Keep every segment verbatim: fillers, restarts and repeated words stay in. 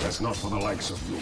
That's not for the likes of you.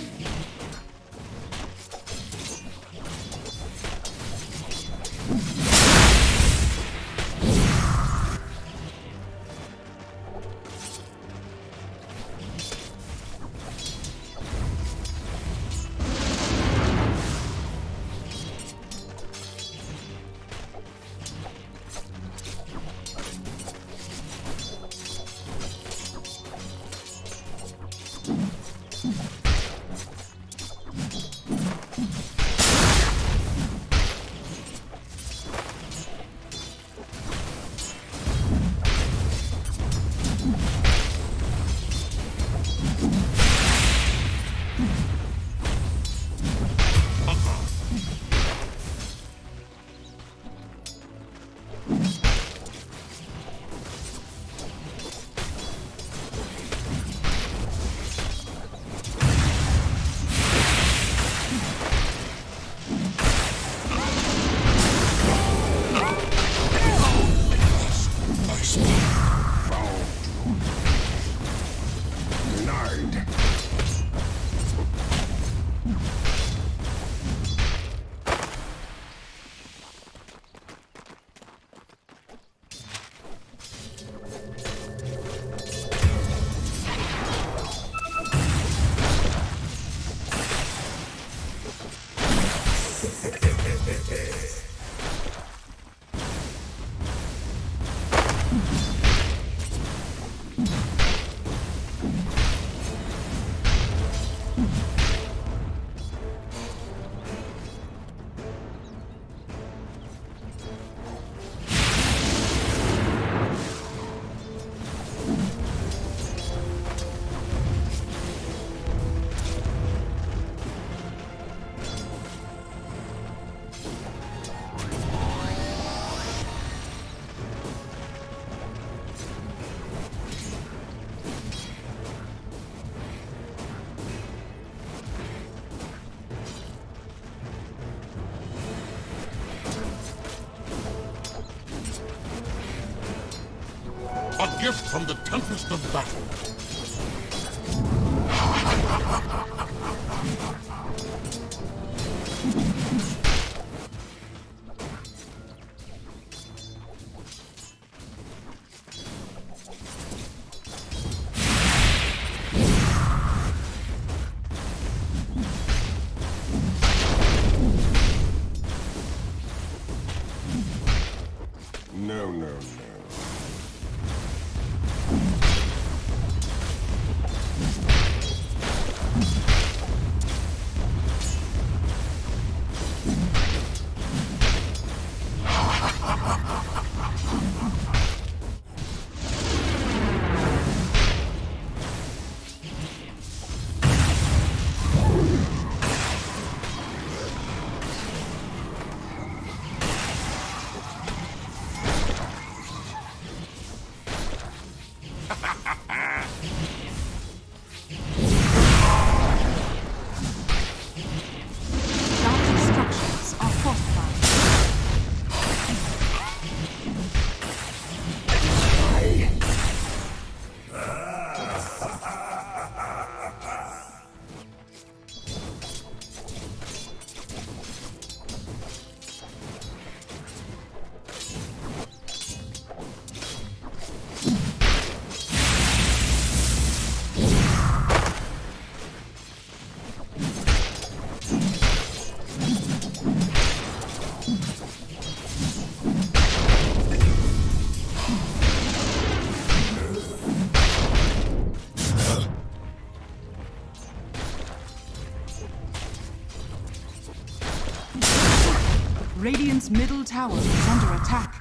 A gift from the tempest of battle. No, no, no. Radiant's middle tower is under attack.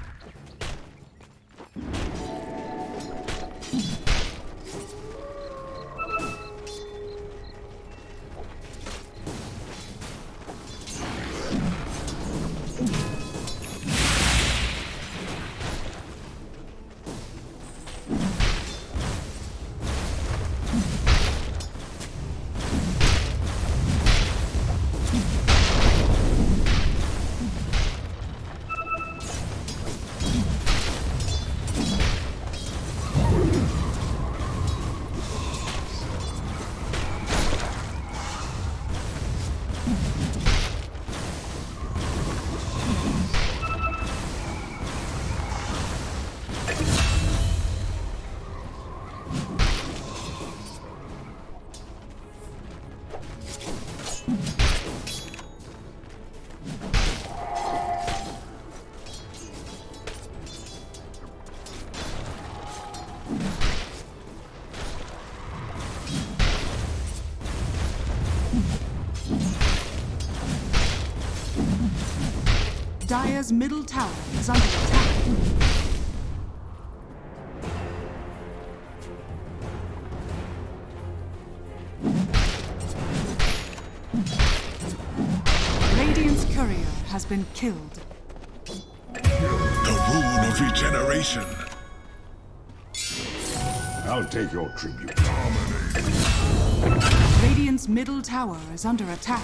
Dire's middle tower is under attack. Radiant's courier has been killed. The rune of regeneration. I'll take your tribute. Radiant's middle tower is under attack.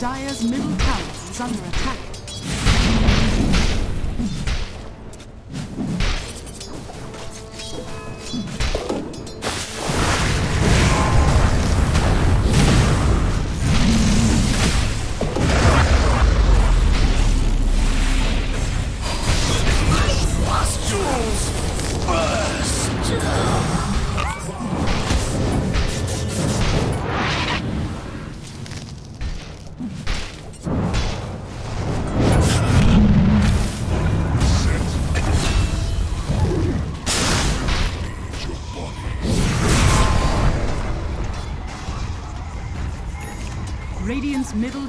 Dire's middle tower is under attack. Radiant's middle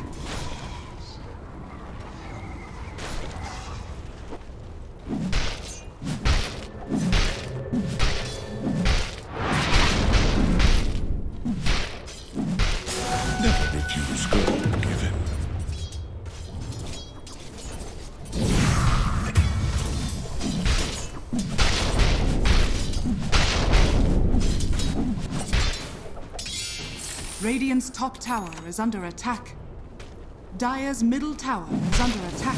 Radiant's top tower is under attack. Dire's middle tower is under attack.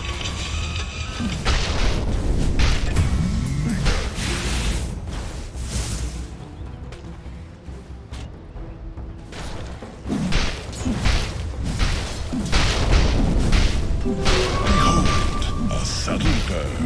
Behold, a subtle bird.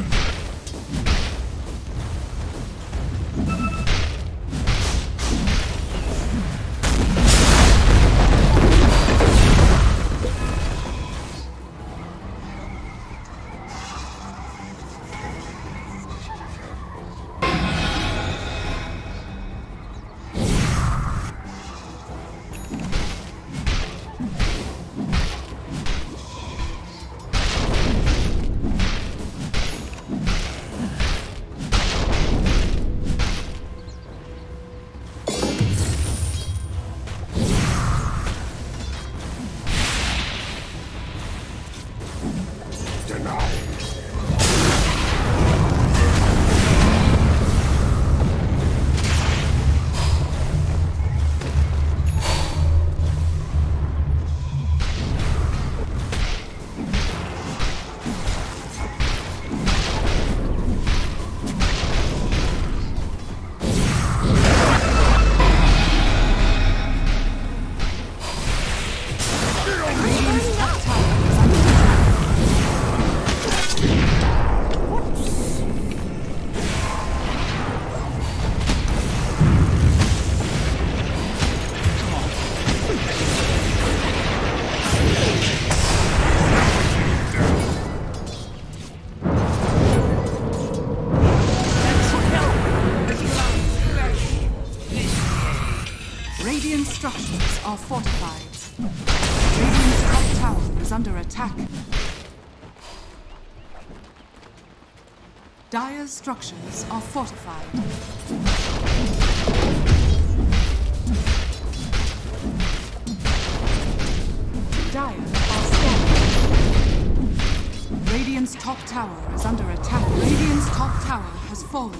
Radiant structures are fortified. Radiant's top tower is under attack. Dire's structures are fortified. Dire are falling. Radiant's top tower is under attack. Radiant's top tower has fallen.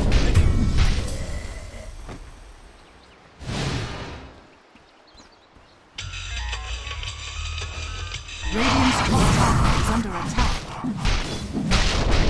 Radiant's top tower is under attack. Time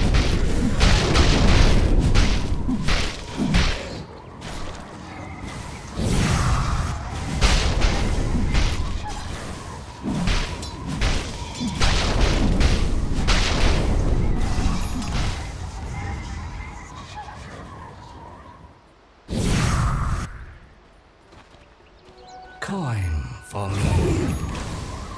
for me.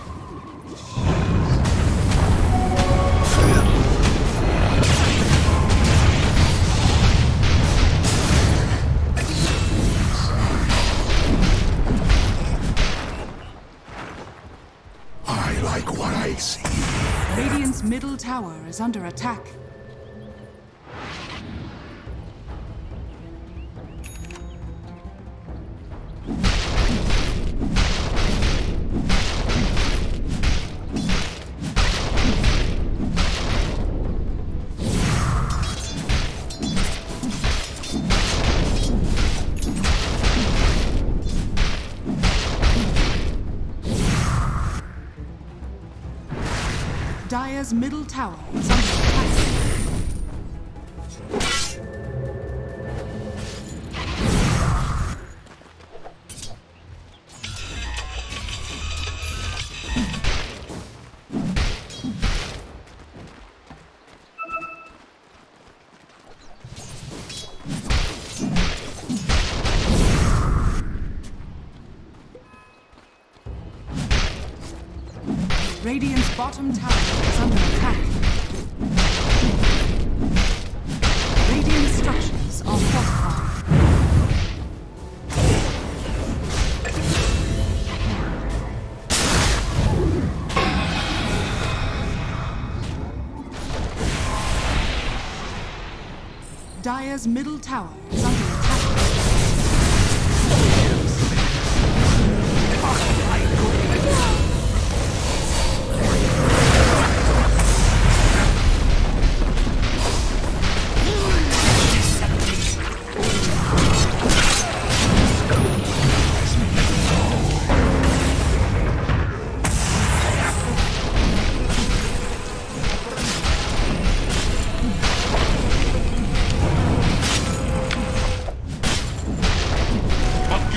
I like what I see. Radiant's middle tower is under attack. Dire's middle tower is under attack. Radiant's bottom tower under attack. Radiant structures are fortified. Dire's middle tower is under attack. Oh,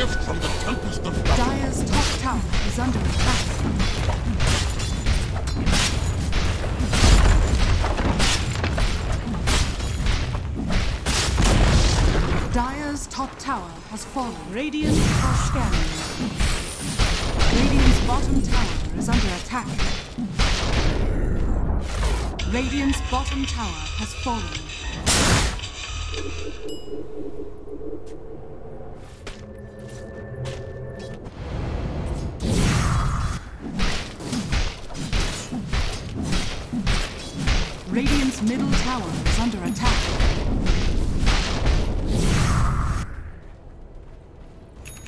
gift from the tempest of battle. Dire's top tower is under attack. Dire's top tower has fallen. Radiant are scanning. Radiant's bottom tower is under attack. Radiant's bottom tower has fallen. Radiant's middle tower is under attack. Radiant's middle tower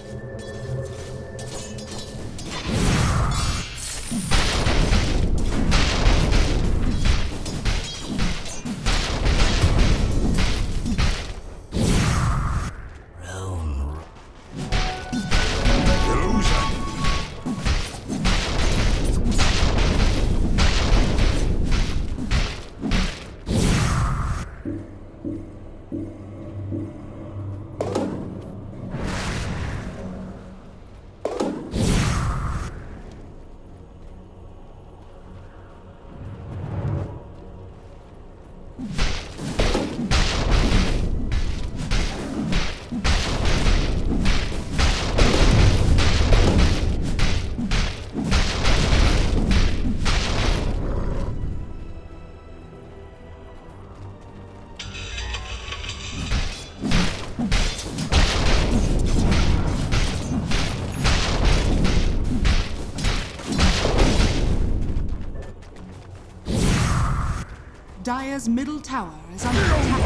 Dire's middle tower is under attack.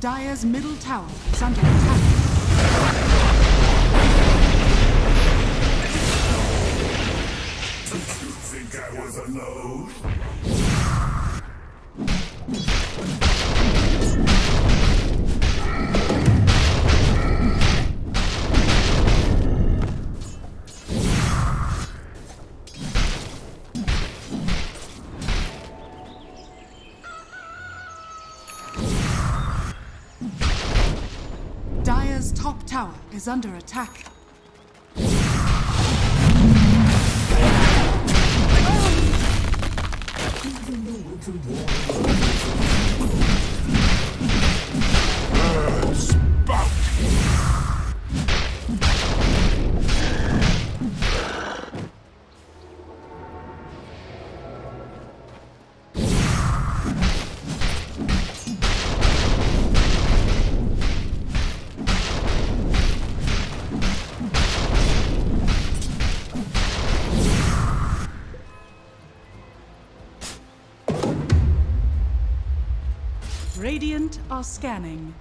Dire's middle tower is under attack. Did you think I was alone? Dire's top tower is under attack. Equipment are scanning.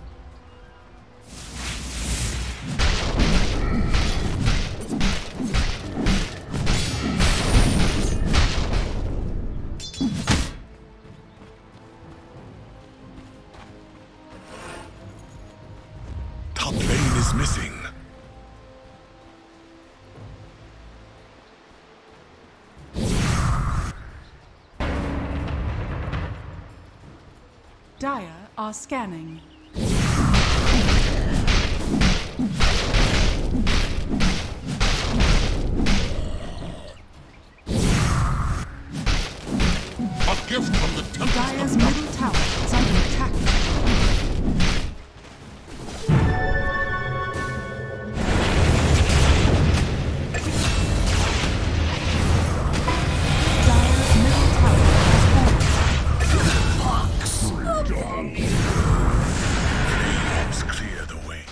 Top lane is missing. Dire are scanning. A gift from the temple. Dire's middle tower is under attack. Dire's middle tower has fallen. Fox. Dog. Let's clear the way.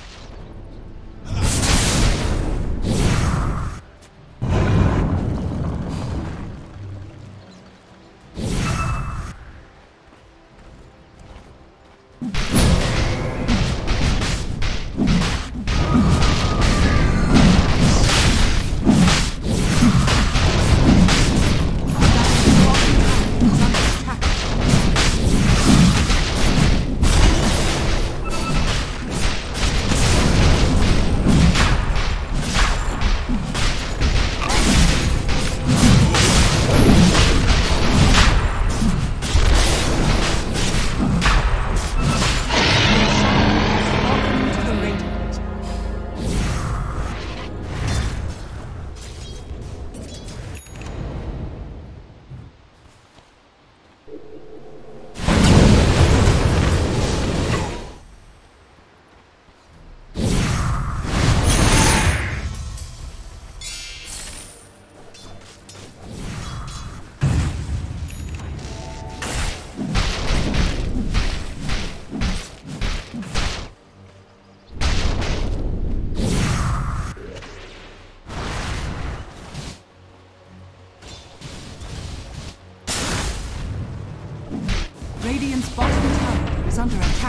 Radiant's bottom tower is under attack.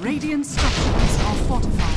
Radiant structures are fortified.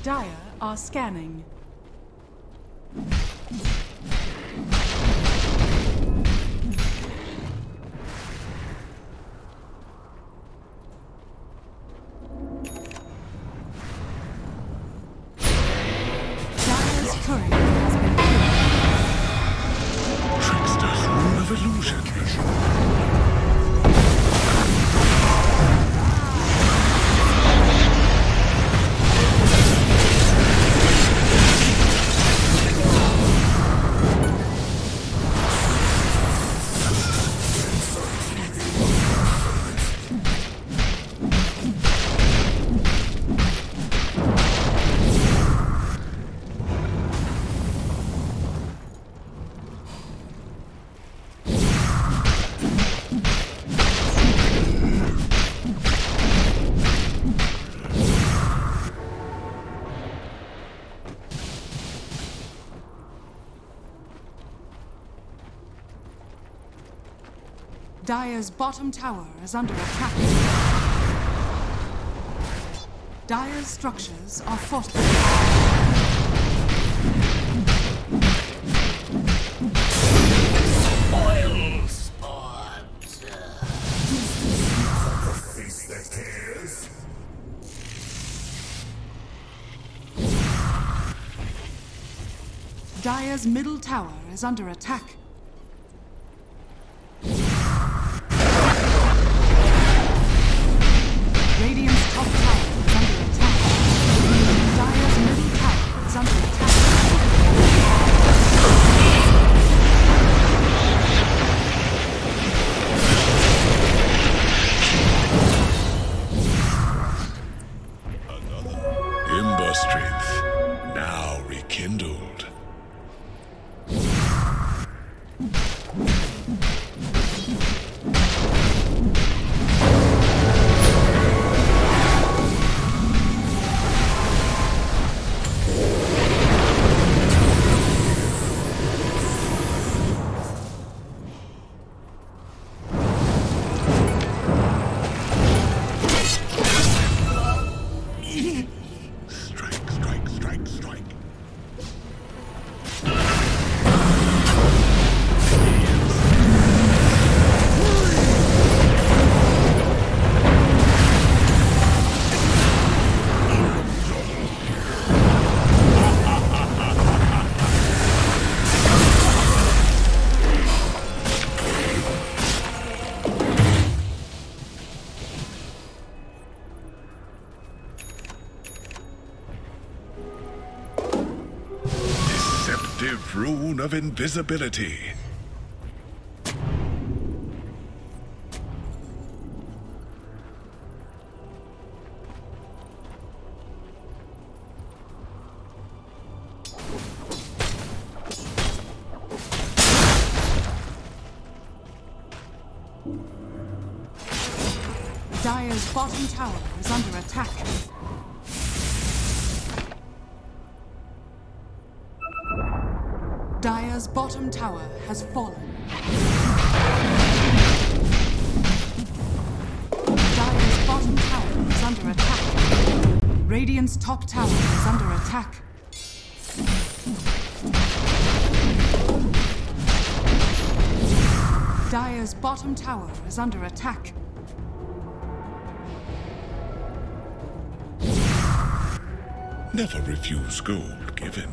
Dire are scanning. Dire's turret has been killed. Tricksters, rule of illusion. Dire's bottom tower is under attack. Dire's structures are fortified. Oil spot. Face that cares. Dire's middle tower is under attack. Radiant's top tower is under attack. Dire's middle tower is under attack. Another. Ember strength, now rekindled. Rune of invisibility. Dire's bottom tower is under attack. Dire's bottom tower has fallen. Dire's bottom tower is under attack. Radiant's top tower is under attack. Dire's bottom tower is under attack. Never refuse gold given.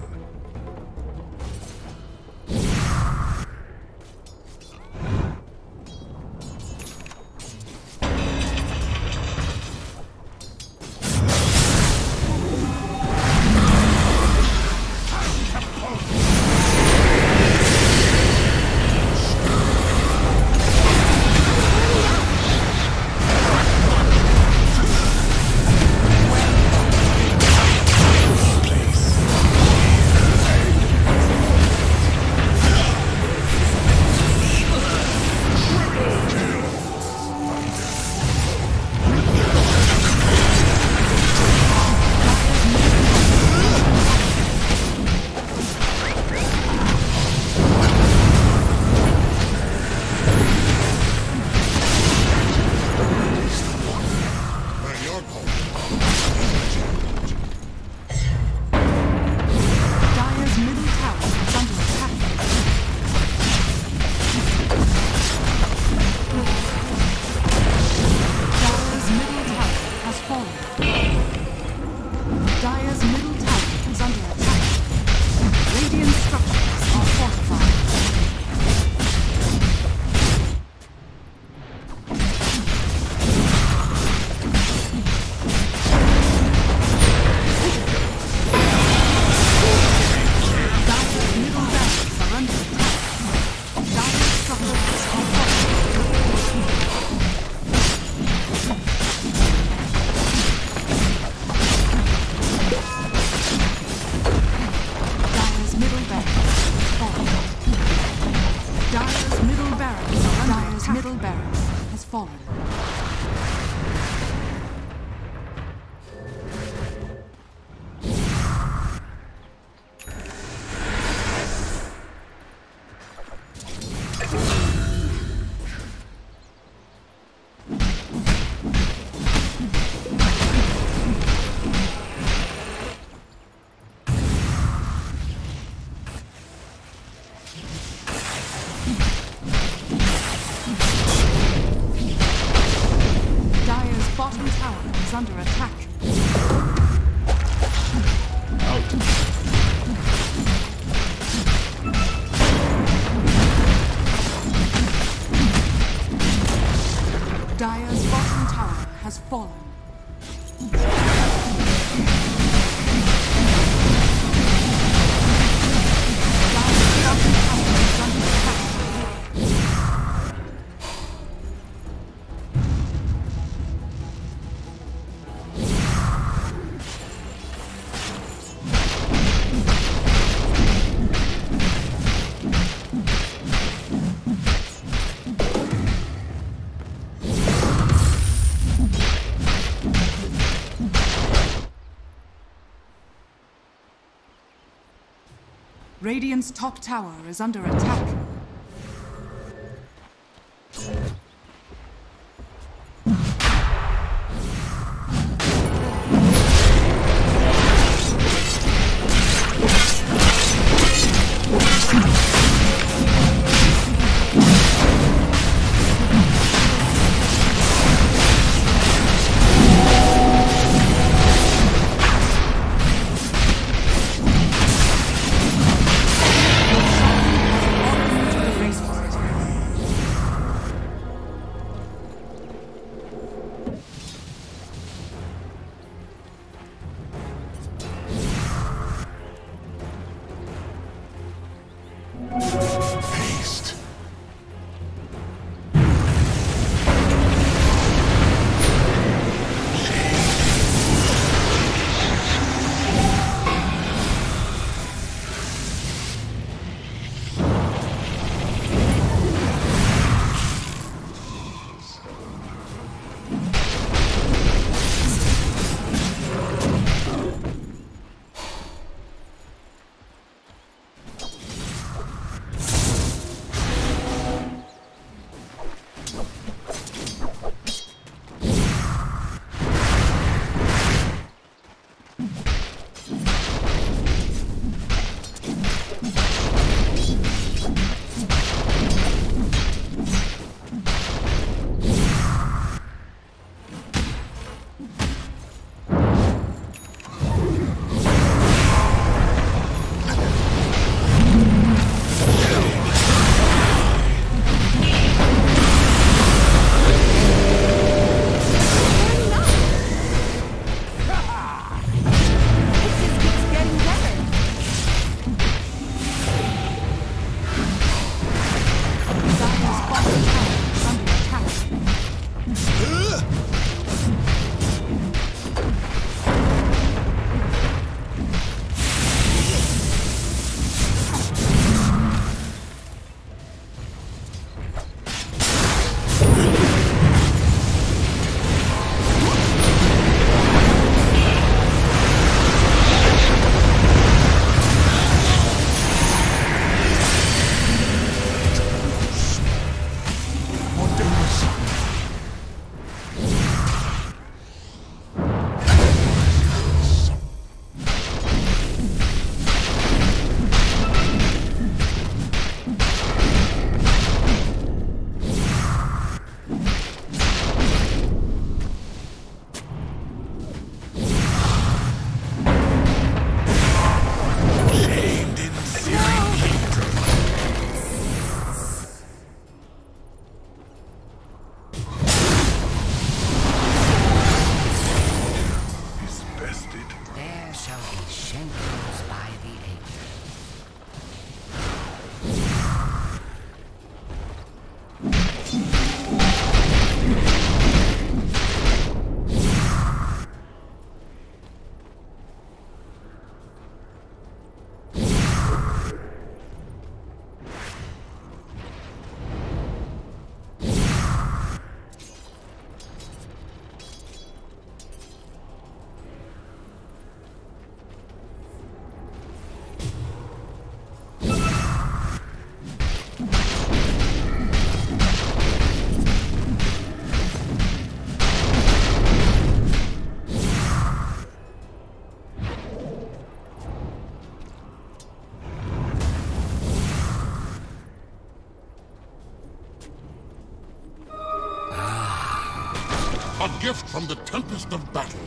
under attack. Out. Dire's bottom tower has fallen. Radiant's top tower is under attack. from the tempest of battle.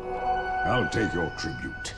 I'll take your tribute.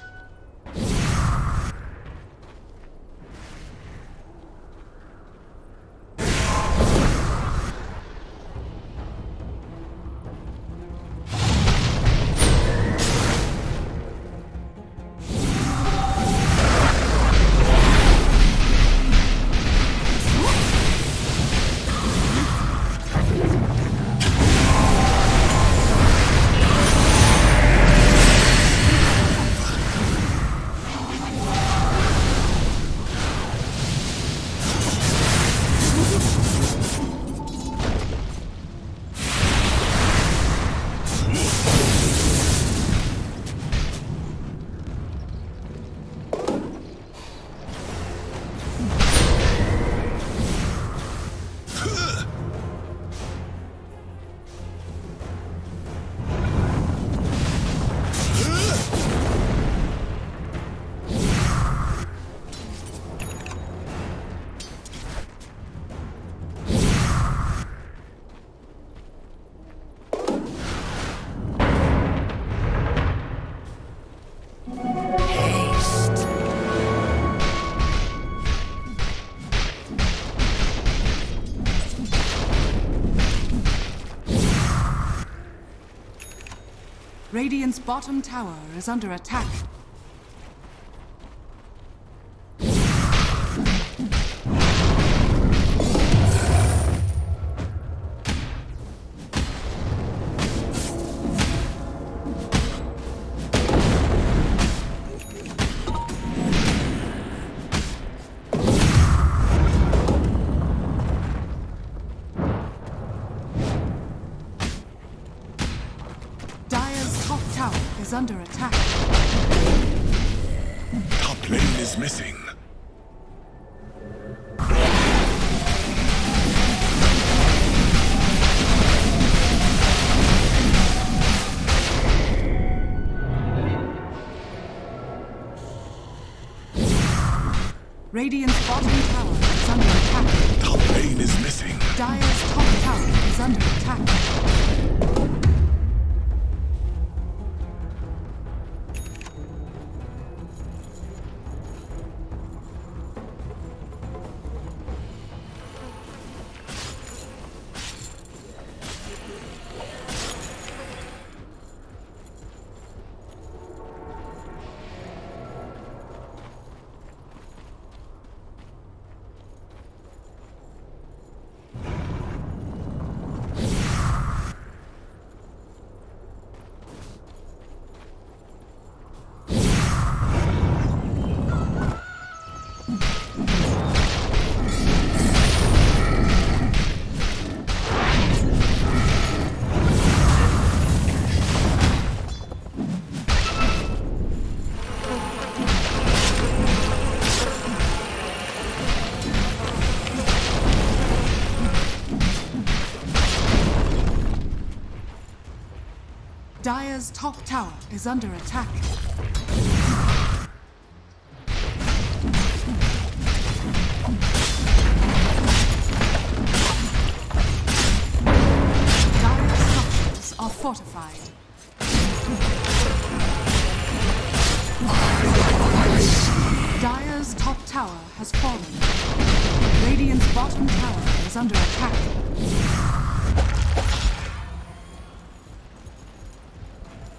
Radiant's bottom tower is under attack. Under attack. Top lane is missing. Radiant's bottom tower is under attack. Top lane is missing. Dire's top tower is under attack. Dire's top tower is under attack. Dire's structures are fortified. Dire's top tower has fallen. Radiant's bottom tower is under attack.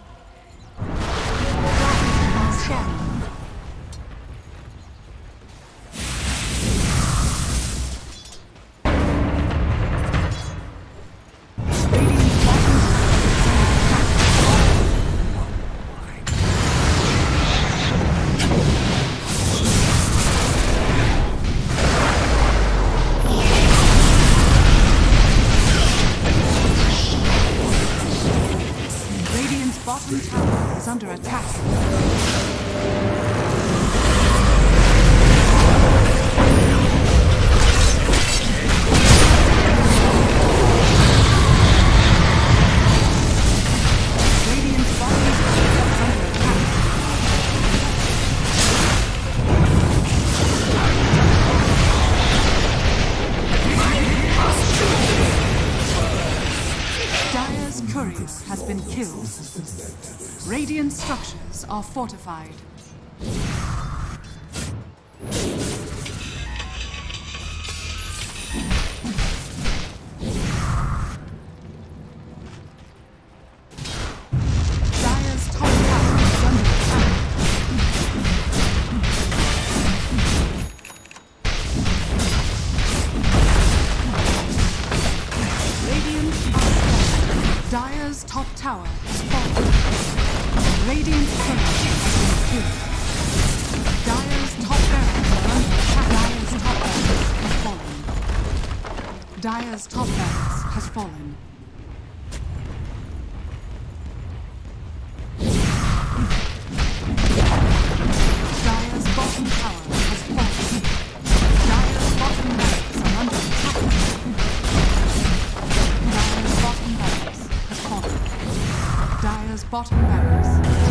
attack. Radiant's bottom tower is under attack. has been killed. Radiant structures are fortified. Dire's top tower is falling. Radiant's turret has been killed. Dire's top barracks are under attack. Dire's top barracks has fallen. Dire's top barracks has fallen. Bottom barracks.